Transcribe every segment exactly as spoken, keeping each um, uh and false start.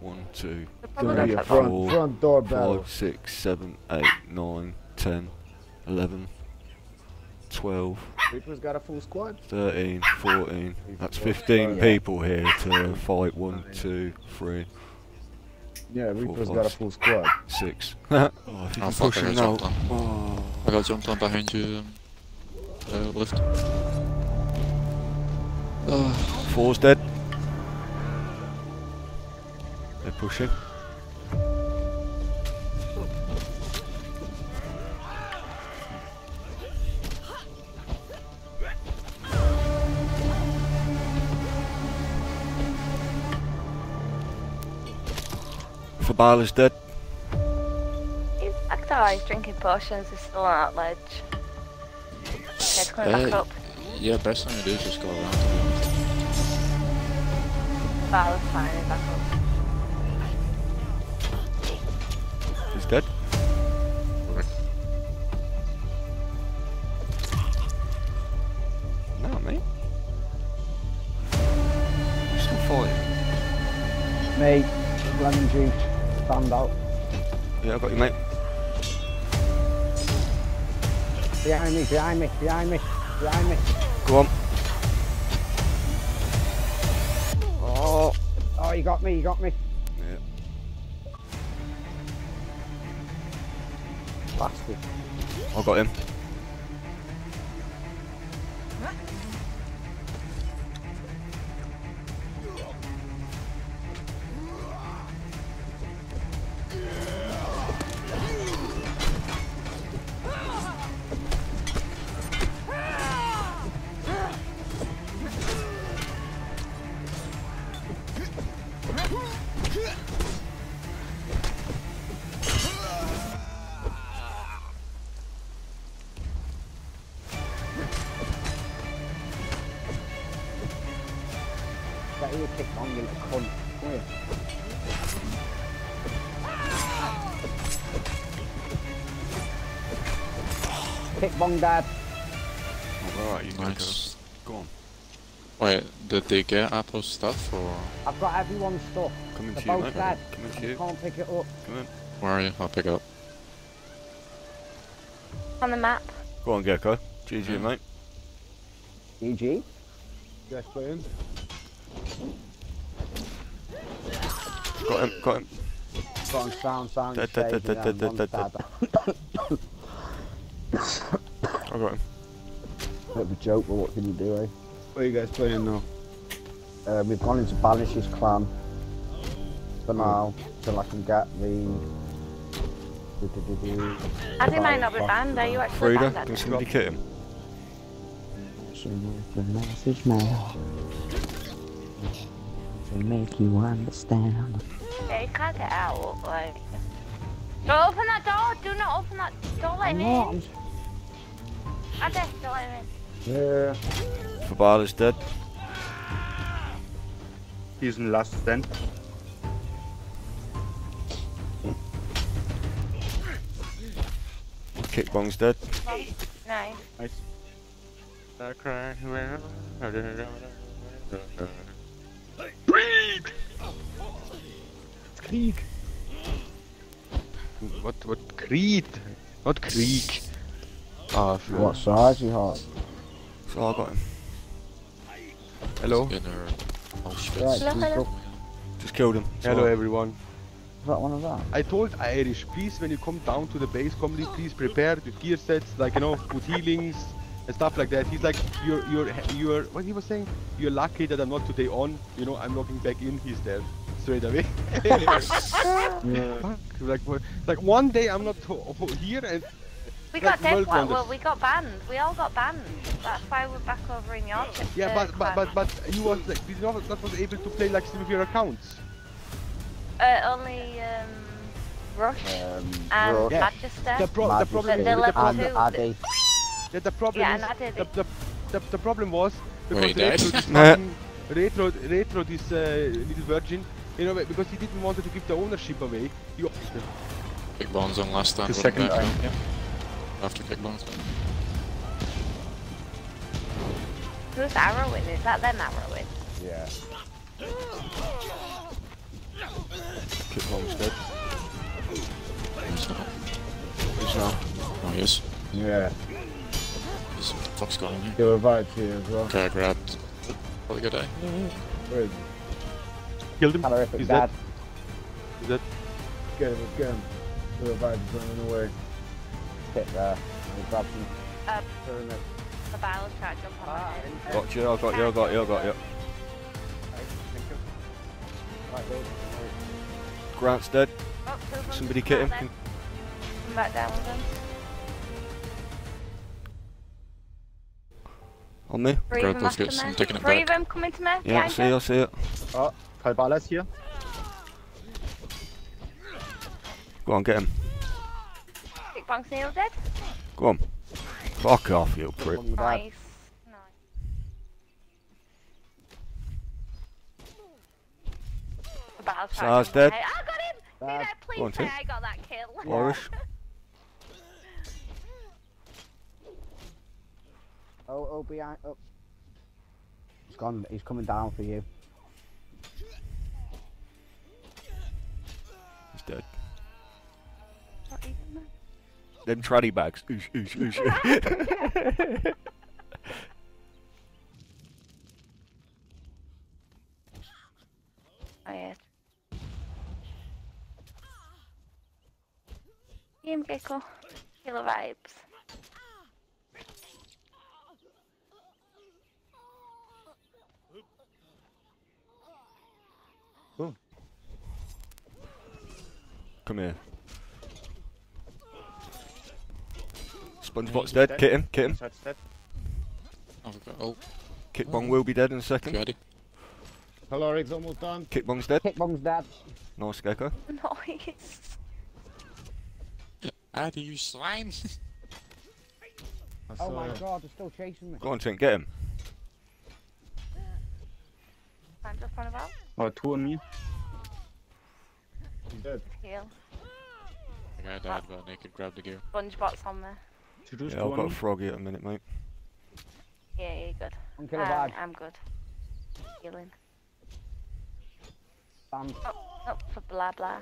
one, two, three, four, front door five, six, seven, eight, nine, ten, eleven, twelve. Reaper's got a full squad. Thirteen, fourteen. That's fifteen people here to fight. One, two, three. Yeah, Reaper's got a full squad. Six. Oh, if oh fuck, I got jumped on. Oh. I got jumped on behind you. Uh, left. Uh. Four's dead. They're pushing. Fabal is dead. He's acting like he's drinking potions, he's still on that ledge. Okay, uh, back up. Yeah, best thing to do is just go around. Fabal's fine, he's back up. He's dead. No, mate. I'm still fighting. Mate, lemon juice, stand out. Yeah, I got you, mate. Behind me, behind me, behind me, behind me. Go on. Oh, oh, you got me, you got me. Bastard. I got him. Bong dad. Oh, alright, you can nice. Go. Go on. Wait, did they get Apple's stuff or? I've got everyone's stuff. Come into you, mate. Dad. Come into you. I can't pick it up. Come in. Where are you? I'll pick it up. On the map. Go on, Gecko. G G, yeah. Mate. G G? Yes, please. Got him, got him. Got him, sound, sound. Dead, dead, dead, dead, dead, dead, dead, dead, dead. I got him. Bit of a joke, but what can you do, eh? What are you guys playing now? Uh, we've gone into Banished Clan for now, till I can get the... Do, do, do, do. I think might not be banned, are you actually Frida, banned? Can somebody kick him? The message now to make you understand. Yeah, you can't get out, like... Don't open that door! Do not open that! Don't let him in! I death, don't let him in. Yeah. Fabal is dead. He's in the last stand. Kickbong's dead. Nice. Nice. Krieg! It's Krieg! What, what, Creed? What Krieg? Ah, oh, what size you have? So I got him. Hello? Oh, shit. Right, hello, hello. Just killed him. It's hello, right. Everyone. Is that one of that? I told Irish, please, when you come down to the base, comedy, please prepare with gear sets, like, you know, good healings and stuff like that. He's like, you're, you're, you're, what he was saying? You're lucky that I'm not today on, you know, I'm locking back in, he's dead. Straight away. Yeah. like, like one day I'm not here and we got dead. Well, we got banned. We all got banned. That's why we're back over in your chip. Yeah, but, but but but you was like, did not not was able to play like with your accounts. Uh, only um, Rush um, and Rush. Yeah. Magister. The, pro Magister. The problem the, the the pro and yeah, the problem yeah, is the, the, the the problem was because Retro Retro Retro this uh, little virgin. You know, because he didn't want to give the ownership away. You kick bones on last time. The second back time, yeah. After kick bones. Who's Arrowin? Is that them Arrowin? Yeah. Shit, Home's dead. He's not. He's not. Oh, he is. Yeah. He's, what the fuck's going on here? He'll revive here as well. Okay, I grabbed. Probably good eye. Where is he? Killed him. He's dead. He's dead. Let's get him, let's get him. He'll revive, he's running away. Hit there. I'll grab him. Up. Turn it. The battle's trying to jump on him. Got you, I got you, I got you, I got you. Grant's dead. Oh, somebody kit him. Can... Come back down with him. On me. Grant, let's get some taking it back. Three of them coming to me. Yeah, I see it, I see it. Oh, Kobala's here. Go on, get him. Dick Bonk's Neil dead. Go on. Fuck off, you prick. Nice. Sar's dead. I got him! Did I please say I got that kill? Flourish. oh, oh, behind. Oh. He's gone. He's coming down for you. He's dead. Not even there. Them tranny bags. Oosh, oosh, oosh. Oh, yeah. Game Gecko, killer vibes. Oh. Come here. SpongeBob's dead. dead, kit him, kit him. Oh. Kickbong oh. will be dead in a second. Ready. Hello, Rig's almost done. Kickbong's dead. Kickbong's dead. Nice, Gecko. Nice. How do you slime? Oh my it. god, they're still chasing me. Go on, Tink, get him. I'm just on about. Oh, two on me. He's dead. Heal. The guy died, but they could grab the gear. Spongebots on there. Yeah, I've got a froggy at a minute, mate. Yeah, you're good. I'm killing um, I'm good. Healing. Bam. Oh, oh, for blah blah.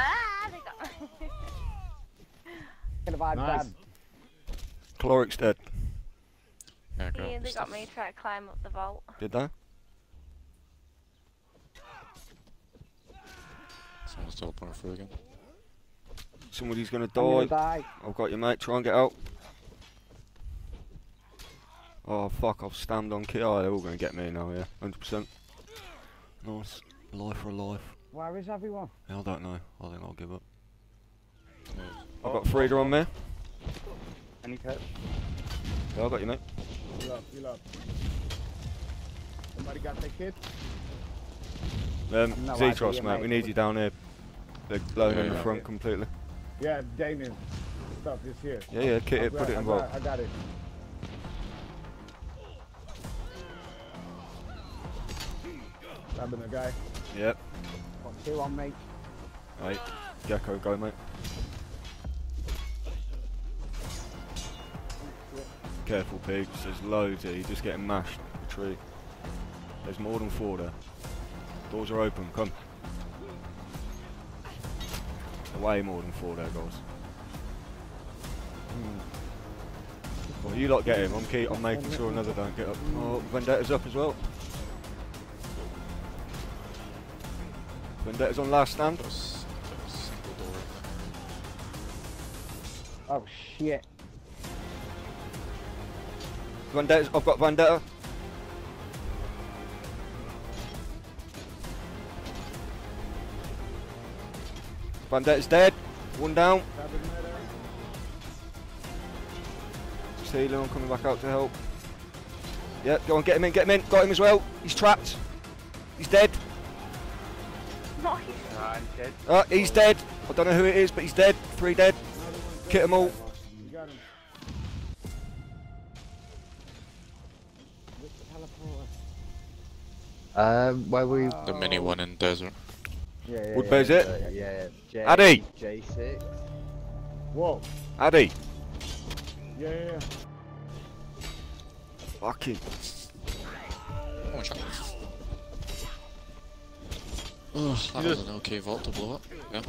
Ah, they got me. Nice. Caloric's dead. Yeah, yeah, they got me trying to climb up the vault. Did they? Someone's teleporting through again. Somebody's gonna die. gonna die. I've got you, mate. Try and get out. Oh fuck! I've stammed on Ki. Oh, they're all gonna get me now. Yeah, one hundred percent. Nice. Life for life. Where is everyone? I don't know. I think I'll give up. Yeah. I've got Frida on me. Any help? Yeah, I got you, mate. Heal up, heal up. Somebody got the kid? Um, no Z-Tross, mate. mate. We need you down here. They're blowing yeah, in the yeah, front yeah. completely. Yeah, Damien. Stuff is here. Yeah, yeah, kit it, put it in vault. I got it. Grabbing the guy. Yep. Two on me. Right, Gecko, go, mate. Careful, pigs. There's loads here. You're just getting mashed in the tree. There's more than four there. Doors are open. Come. Way more than four there, guys. Hmm. Well, you lot get him. I'm keep. I'm making sure another don't get up. Oh, Vendetta's up as well. Vendetta's on last stand. Oh shit. Vendetta's, I've got Vendetta. Vendetta's dead. One down. Just healing, I'm coming back out to help. Yep, go on, get him in, get him in. Got him as well. He's trapped. He's dead. Nice. Nah, he's dead. Oh, he's dead. I don't know who it is, but he's dead. Three dead. Kit them all. You got him. Um, where were we? The oh. mini one in desert. Yeah, yeah, Wood Bay's yeah, it? Uh, yeah, yeah. Addy! J six. Whoa. Addy. Yeah, yeah, yeah. Fucking. Oh, Ugh, that was an okay vault to blow up. Yeah.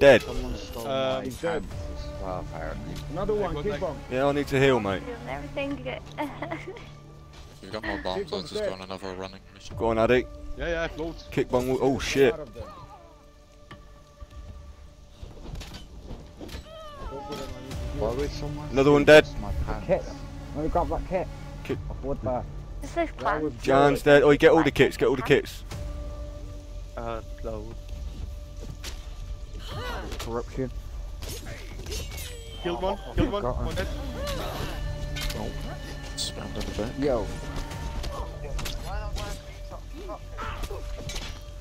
Dead. Someone stole uh, my he's dead. As well, apparently. Another one, keep like... on. Yeah, I need to heal, mate. Everything good. We've got more bombs, let's just go on another running mission. Go on, Addy. Yeah, yeah, float. Kick bomb, oh shit. Another one dead. Kit. Let me grab that kit. Kit. Wood bar. Is this clan? Jan's dead. Oh, you get all the kits, get all the kits. Uh, load. Corruption. Killed one, killed one, one dead. Oh. Spammed on the back. Yo.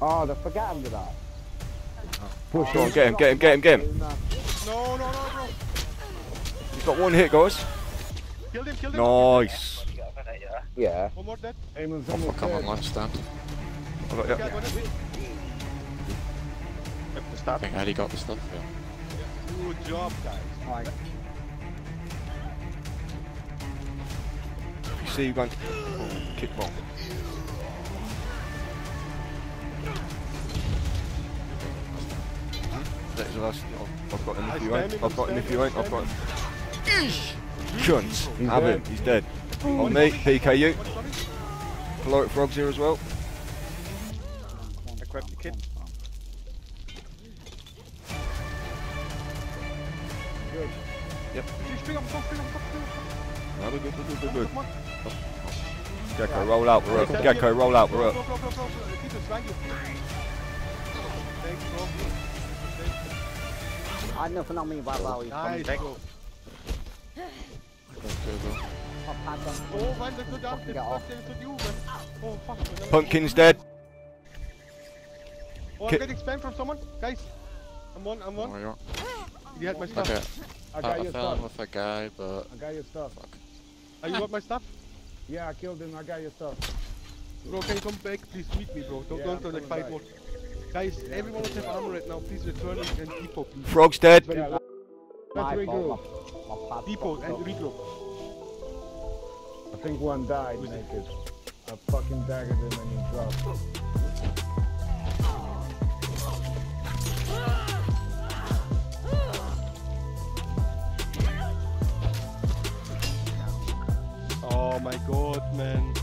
Oh, they forgot him to that. Push on, get him, get him, get him, get him. No, no, no, no. He's got one hit, guys. Killed him, killed him. Nice. Yeah. One more dead. Oh, fuck, I'm on life stand. I got, yeah. I think Eddie got the stuff, yeah. Good job, guys. You see, you're going to kick bomb. I've got him if you ain't, I've got him if you ain't, I've got him. Cunts, have him, he's dead. On me, P K U. Caloric frogs here as well. Equip the kid. Good. Yep. Spring up, spring up, spring up. Good, good, good, good, good. Gecko, roll out, we're up. Gecko, roll out, we're up. I had nothing on me about Bowie. Nice. Go. Go, go. Oh, when they go down, they fuck them to you, man. Oh, fuck. Pumpkin's dead. Oh, I'm K getting spammed from someone. Guys, I'm one, I'm one. Oh, you had my stuff. Okay. I got I, your I fell stuff. In with a guy, but... I got your stuff. Fuck. Are you want my stuff? Yeah, I killed him. I got your stuff. Bro, can you come back? Please meet me, bro. Don't, yeah, don't, don't like five more. Guys, everyone has armor right now, please return it and depot, please. Frog's dead! Let's regroup. Depot and regroup. I think one died naked. I fucking daggered him and he dropped. Oh my god, man.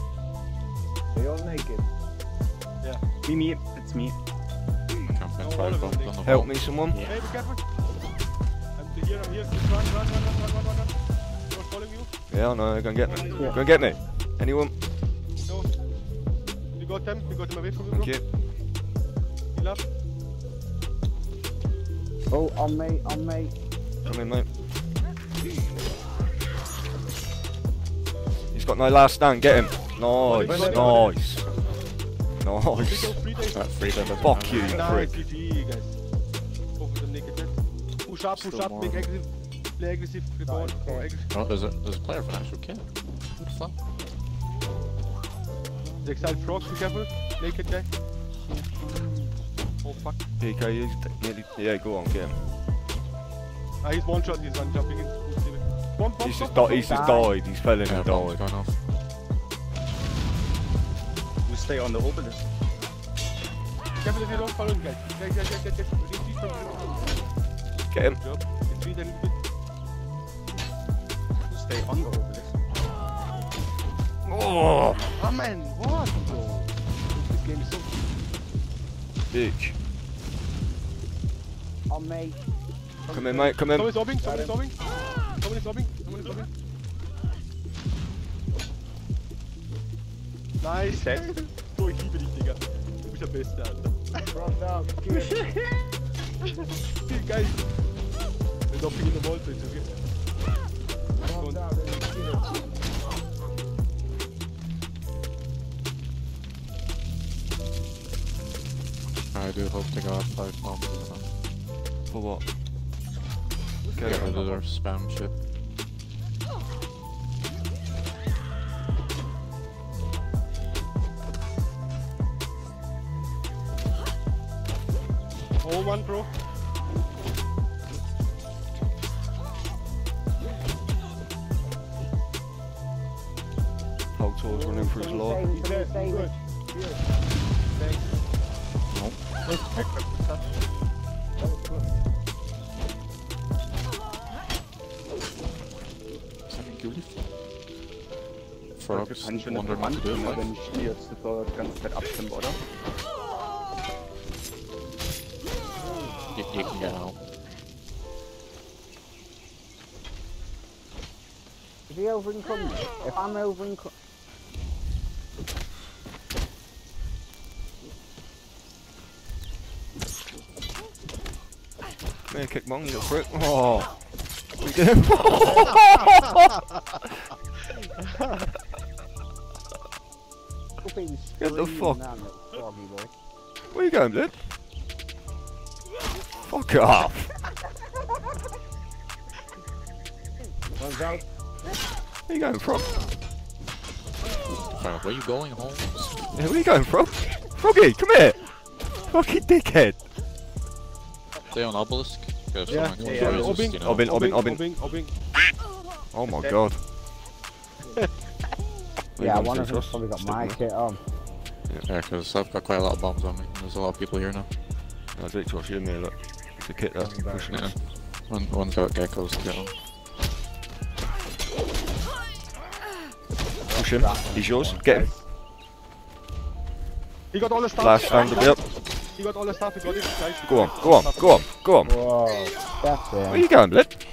They all naked? Yeah. Me, me, it's me. Help me, someone. Yeah. Hey, be careful. I'm here, I'm here. Just run, run, run, run, run, run, run. They're following you. Yeah, no, they're gonna get me. Yeah. Gonna get me. Anyone? No. You got them. You got them away from you, bro. Thank you. You left. Oh, on me, on me. Come in, mate. He's got no last stand. Get him. Nice, nice. Nice. Fuck you, prick. Push up, push up, make aggressive. Play aggressive, rebound. Oh, there's a, there's a player for an actual kill. What the fuck? The exiled frogs, be careful. Naked guy. Oh fuck. P K, yeah, go on, get him. Ah, he's one shot, he's one jumping in. He's just died, he's just died, he's fell in and died. Stay on the obelisk. Get him. Stay on the obelisk. Oh, oh man, what? Oh. This game is so bitch. Oh, mate. Come in, mate, come in. Someone is obbing, someone is obbing. Someone is obbing, someone is obbing. Nice! So, ich liebe dich, Digga. Du bist der Beste, Alter. Run down, geh! Viel geil! Wenn du auf ihn in der Wall bist, okay? Run down, wenn ich gehe. I do hope they got five bombs or something. For what? Get rid of their spam shit. Oh, one, bro. Hogtor's running for his life. He's dead. Good. Thanks. Nope. Frogs wandern on the Mann, wenn ich die jetzt die ganze Zeit abstimme, oder? You, you can go. Is he over and coming? If I'm over and coming. Come here, kick Mong, you little prick. Oh! We do! Get the fuck! Where you going, dude? Fuck off! One's out. Where you going, Frog? Frog, where you going, Holmes? Yeah, where you going, Frog? Froggy, come here! Fucking dickhead! Stay on Obelisk. Yeah, yeah, yeah. Obin, you know. Obin, Obin, Obin, Obin, Obin. Oh my god. Yeah, one of them's probably got my kit on. Yeah, because I've got quite a lot of bombs on me. There's a lot of people here now. I think Josh, you're in there, look. There's a kit there. Yeah. One, one's got geckos to get on. Push him. He's yours. Get him. He got all the stuff. Last round of build. He got all the stuff. He got it. Go on, go on, go on, go on. Whoa, that's it. Where are you going, Blip?